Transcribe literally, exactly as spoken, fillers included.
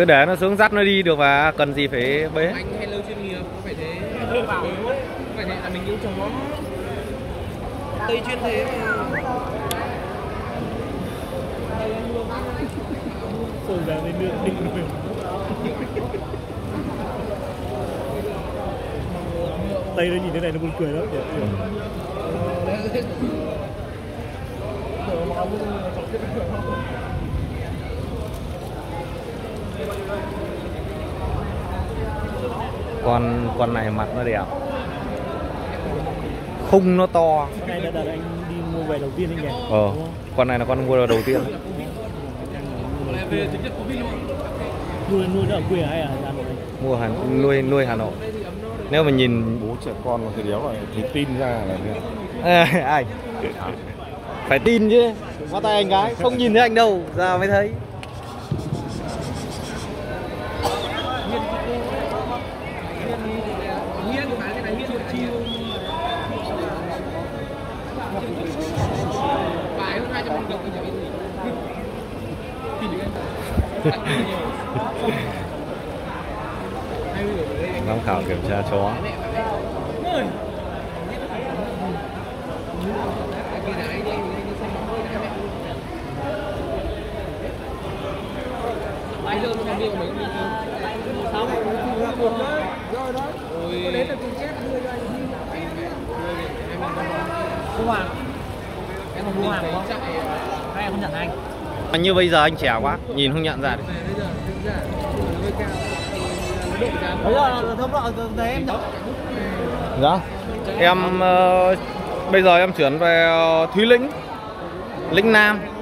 Cứ để nó xuống dắt nó đi được mà, cần gì phải bế. Anh hello chuyên nghiệp, phải thế. Bảo phải thế là mình yêu chồng nó. Tây chuyên thế mà. Sổ ra đến đường đỉnh rồi. Tây nó nhìn thế này nó buồn cười lắm. Con con này mặt nó đẹp, khung nó to. Cái này đợt anh đi mua về đầu tiên anh nhỉ? Ờ, con này là con mua đầu tiên. Nuôi nuôi ở quê hay à? Mua Hà nuôi nuôi Hà Nội. Nếu mà nhìn bố trẻ con mà cái đéo này thì tin ra là à, anh phải tin chứ, qua tay anh gái không nhìn thấy anh đâu ra mới thấy. Giám khảo kiểm tra chó. Như bây giờ anh trẻ quá, nhìn không nhận ra được. Dạ. Em uh, bây giờ em chuyển về Thúy Lĩnh, Lĩnh Nam.